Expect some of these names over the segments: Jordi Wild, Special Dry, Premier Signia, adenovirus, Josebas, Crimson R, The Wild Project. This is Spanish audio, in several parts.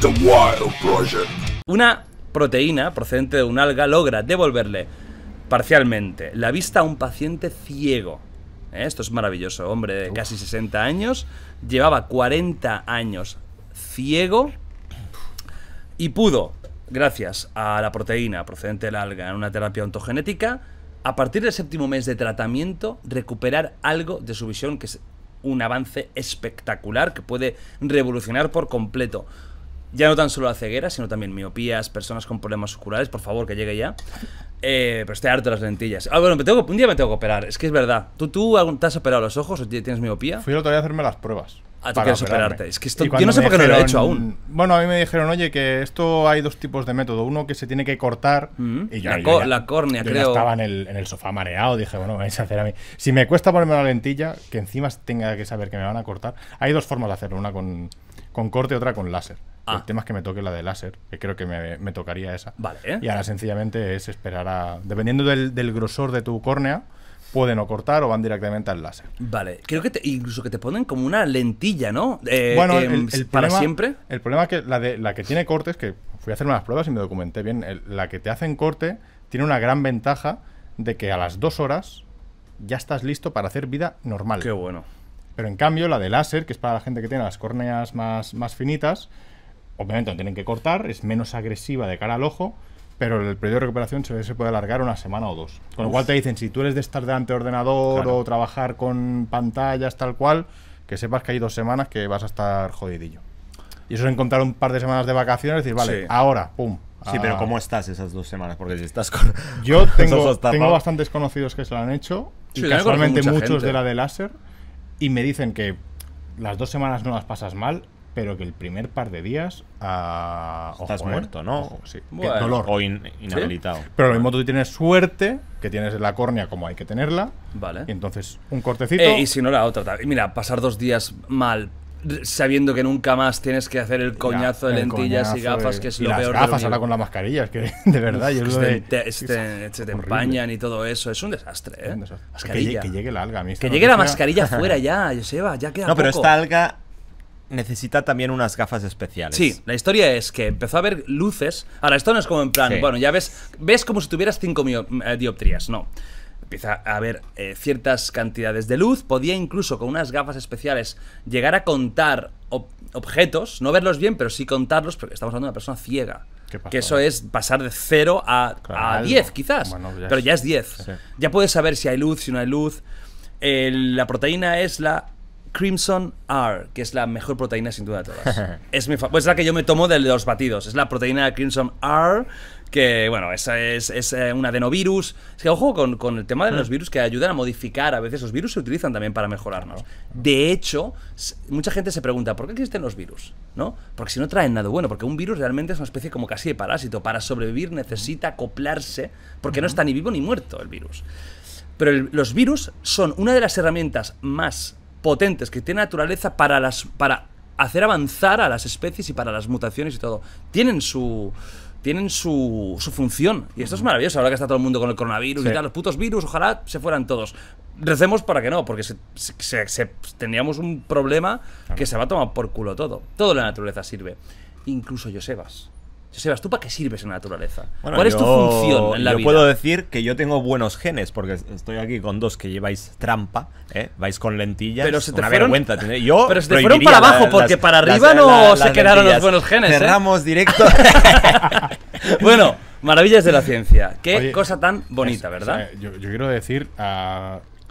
The Wild Project. Una proteína procedente de un alga logra devolverle parcialmente la vista a un paciente ciego. Esto es maravilloso. Hombre de casi 60 años, llevaba 40 años ciego y pudo, gracias a la proteína procedente del alga en una terapia ontogenética, a partir del séptimo mes de tratamiento, recuperar algo de su visión, que es un avance espectacular que puede revolucionar por completo ya no tan solo la ceguera, sino también miopías, personas con problemas oculares. Por favor, que llegue ya. Pero estoy harto de las lentillas. Ah, bueno, un día me tengo que operar, es que es verdad. ¿Tú te has operado los ojos o tienes miopía? Fui el otro día a hacerme las pruebas. Ah, tú quieres operarte. Es que esto, yo no sé por qué no lo he hecho aún. Bueno, a mí me dijeron, oye, que esto hay dos tipos de método. Uno que se tiene que cortar. Y yo, la córnea, creo. Yo estaba en el sofá mareado. Dije, bueno, me vais a hacer a mí. Si me cuesta ponerme la lentilla, que encima tenga que saber que me van a cortar. Hay dos formas de hacerlo: una con corte y otra con láser. El tema es que me toque la de láser, que creo que me tocaría esa. Vale. Y ahora sencillamente es esperar a... Dependiendo del grosor de tu córnea, pueden o cortar o van directamente al láser. Vale. Creo que incluso que te ponen como una lentilla, ¿no? Bueno, para siempre. El problema es que la que tiene cortes, que fui a hacerme las pruebas y me documenté bien, la que te hacen corte tiene una gran ventaja de que a las 2 horas ya estás listo para hacer vida normal. Qué bueno. Pero en cambio la de láser, que es para la gente que tiene las córneas más finitas... Obviamente no tienen que cortar, es menos agresiva de cara al ojo, pero el periodo de recuperación se puede alargar una semana o dos. Con lo cual te dicen, si tú eres de estar delante de ordenador o trabajar con pantallas tal cual, que sepas que hay 2 semanas que vas a estar jodidillo. Y eso es encontrar un par de semanas de vacaciones y decir, vale, ahora, pum. Sí, pero ¿cómo estás esas 2 semanas? Porque si estás con... Yo tengo bastantes conocidos que se lo han hecho, y casualmente muchos de la de láser, y me dicen que las 2 semanas no las pasas mal, pero que el primer par de días estás muerto, ¿no? Ojo, sí. Bueno. Qué dolor. O inhabilitado. ¿Sí? Pero lo mismo tú tienes suerte, que tienes la córnea como hay que tenerla. Vale. Y entonces un cortecito. Y si no, la otra. Mira, pasar 2 días mal, sabiendo que nunca más tienes que hacer el coñazo de lentillas y gafas, que es lo peor. Las gafas ahora con las mascarillas, que de verdad. Se te empañan y todo eso. Es un desastre, ¿eh? Es un desastre. Que llegue la alga. Que llegue la mascarilla fuera ya, Joseba. Ya queda poco. No, pero esta alga necesita también unas gafas especiales. Sí, la historia es que empezó a haber luces. Ahora, esto no es como en plan, bueno, ya ves como si tuvieras 5 dioptrías, no. Empieza a haber ciertas cantidades de luz. Podía incluso con unas gafas especiales llegar a contar objetos, no verlos bien, pero sí contarlos, porque estamos hablando de una persona ciega. Que eso es pasar de 0 a 10 quizás, bueno, pero ya es 10. Sí. Ya puedes saber si hay luz, si no hay luz. La proteína es la Crimson R, que es la mejor proteína sin duda de todas. Pues es la que yo me tomo de los batidos. Es la proteína Crimson R, que bueno, esa es un adenovirus. Es que ojo con el tema de los virus, que ayudan a modificar. A veces los virus se utilizan también para mejorarnos. De hecho, mucha gente se pregunta, ¿por qué existen los virus? ¿No? Porque si no traen nada bueno, porque un virus realmente es una especie como casi de parásito. Para sobrevivir necesita acoplarse, porque no está ni vivo ni muerto el virus. Pero los virus son una de las herramientas más potentes que tiene naturaleza para hacer avanzar a las especies y para las mutaciones y todo. Tienen su función. Y esto es maravilloso. Ahora que está todo el mundo con el coronavirus y tal, los putos virus, ojalá se fueran todos. Recemos para que no, porque teníamos un problema que se va a tomar por culo todo. Todo la naturaleza sirve. Incluso Josebas. Josebas, ¿tú para qué sirves en la naturaleza? Bueno, ¿cuál es tu función en la vida? Yo puedo decir que yo tengo buenos genes, porque estoy aquí con dos que lleváis trampa, ¿eh? Vais con lentillas, pero vergüenza. Pero se te fueron para abajo, porque para arriba no se quedaron los buenos genes. Cerramos directo. Bueno, maravillas de la ciencia. Qué cosa tan bonita, ¿verdad? Yo quiero decir,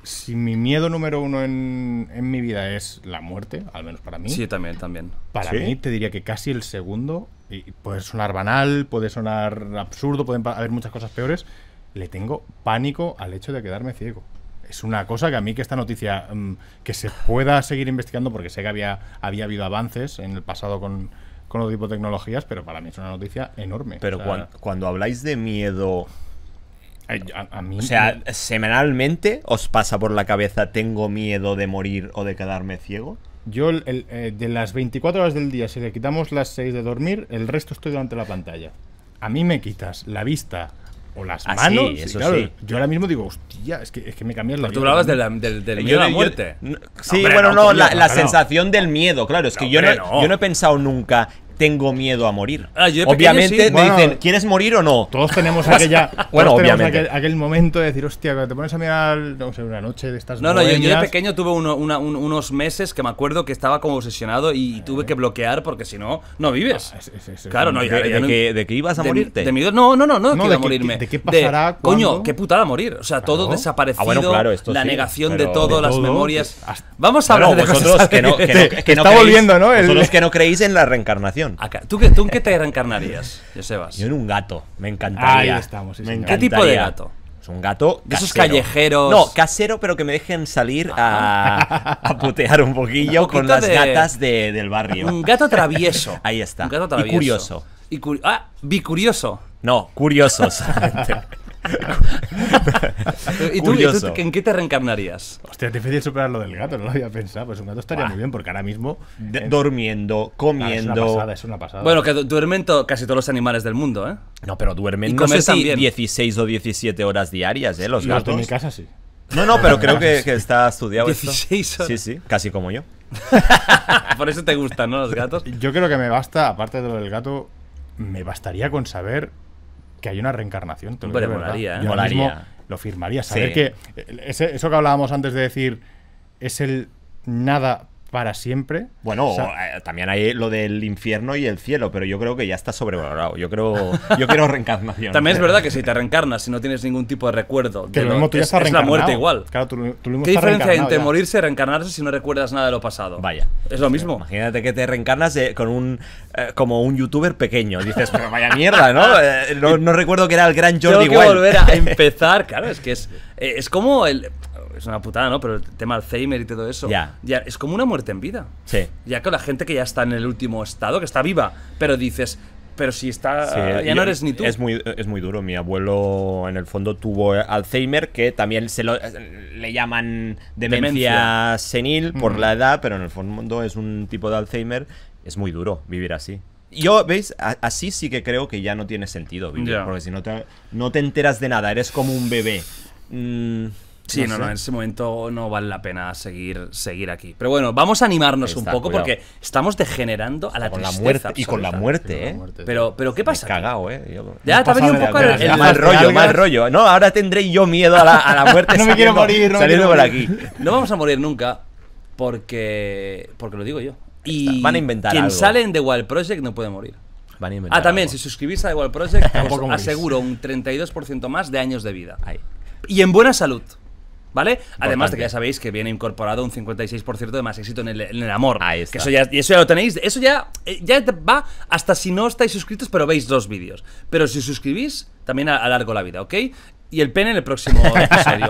si mi miedo número uno en mi vida es la muerte, al menos para mí. Sí, también. Para mí te diría que casi el segundo... Y puede sonar banal, puede sonar absurdo, pueden haber muchas cosas peores. Le tengo pánico al hecho de quedarme ciego. Es una cosa que a mí, que esta noticia, que se pueda seguir investigando, porque sé que había habido avances en el pasado con otro tipo de tecnologías, pero para mí es una noticia enorme. Pero cuando habláis de miedo, a mí, o sea, ¿semanalmente os pasa por la cabeza tengo miedo de morir o de quedarme ciego? Yo de las 24 horas del día, si le quitamos las 6 de dormir, el resto estoy delante de la pantalla. A mí me quitas la vista o las manos. Sí, eso claro, sí. Yo ahora mismo digo, hostia, es que me cambias la vida. Tú hablabas del miedo a la muerte. Sí, hombre, bueno, no, la sensación del miedo, claro. Es que hombre, yo no he pensado nunca tengo miedo a morir. Ah, obviamente sí. me dicen, ¿quieres morir o no? Todos tenemos aquella, aquel momento de decir, hostia, cuando te pones a mirar, no sé, una noche de estas. Yo de pequeño tuve unos meses que me acuerdo que estaba como obsesionado y tuve que bloquear porque si no, no vives. Claro, no. ¿De qué ibas a morirte? De miedo. No, que iba a morirme. ¿De qué pasará? Coño, qué putada morir. O sea, todo desaparecido, la negación de todo, las memorias. Vamos a hablar de cosas que está volviendo, ¿no? Vosotros que no creéis en la reencarnación. ¿Tú en qué te reencarnarías, Josebas? Yo en un gato, me encantaría. Ahí estamos, sí, me encantaría. ¿Qué tipo de gato? Es un gato casero. De esos callejeros. No, casero, pero que me dejen salir a putear un poquillo con las gatas del barrio. Un gato travieso. Ahí está. Un gato travieso. Y curioso. Bicurioso. No, curioso. ¿Y tú en qué te reencarnarías? Hostia, es difícil superar lo del gato, no lo había pensado. Pues un gato estaría muy bien, porque ahora mismo durmiendo, comiendo. Es una pasada, es una pasada. Bueno, que duermen casi todos los animales del mundo, ¿eh? No, pero duermen no sé si 16 o 17 horas diarias, ¿eh? Los gatos. En mi casa sí. No, pero creo que está estudiado 16 esto. Horas. Sí, casi como yo. Por eso te gustan, ¿no? Los gatos. Yo creo que me basta, aparte de lo del gato, me bastaría con saber que hay una reencarnación. Pero molaría, ¿eh? Yo mismo lo firmaría. Saber que eso que hablábamos antes de decir es el nada para siempre. Bueno, también hay lo del infierno y el cielo, pero yo creo que ya está sobrevalorado. Yo quiero reencarnación. También es verdad que si te reencarnas, si no tienes ningún tipo de recuerdo, es la muerte igual. Claro, ¿qué diferencia hay entre morirse y reencarnarse si no recuerdas nada de lo pasado? Vaya. Es lo mismo. Imagínate que te reencarnas con como un youtuber pequeño. Dices, pero vaya mierda, ¿no? No recuerdo que era el gran Jordi Wild. Tengo que volver a empezar. Claro, es que es como el... Es una putada, ¿no? Pero el tema Alzheimer y todo eso. Ya es como una muerte en vida. Sí. Ya que la gente que ya está en el último estado, que está viva, pero dices, pero si está... ya no eres ni tú. Es muy duro. Mi abuelo, en el fondo, tuvo Alzheimer, que también le llaman demencia senil por la edad, pero en el fondo es un tipo de Alzheimer. Es muy duro vivir así. Yo, ¿veis? Así sí que creo que ya no tiene sentido vivir, porque si no te enteras de nada, eres como un bebé. Sí, no, en ese momento no vale la pena seguir aquí. Pero bueno, vamos a animarnos un poco, porque estamos degenerando a la tristeza. Con la muerte, ¿eh? Pero ¿qué pasa? Me he cagado, ¿eh? Ya te ha venido un poco el mal rollo. No, ahora tendré yo miedo a la muerte. No me quiero morir, no me quiero morir. No vamos a morir nunca, porque lo digo yo. Y van a inventar algo. Quien sale en The Wild Project no puede morir. También, si suscribís a The Wild Project, os aseguro un 32% más de años de vida. Y en buena salud. ¿Vale? Importante. Además de que ya sabéis que viene incorporado un 56% de más éxito en el amor. Ahí está. Eso ya lo tenéis. Eso ya va hasta si no estáis suscritos, pero veis dos vídeos. Pero si os suscribís, también alargo la vida, ¿ok? Y el pene en el próximo episodio.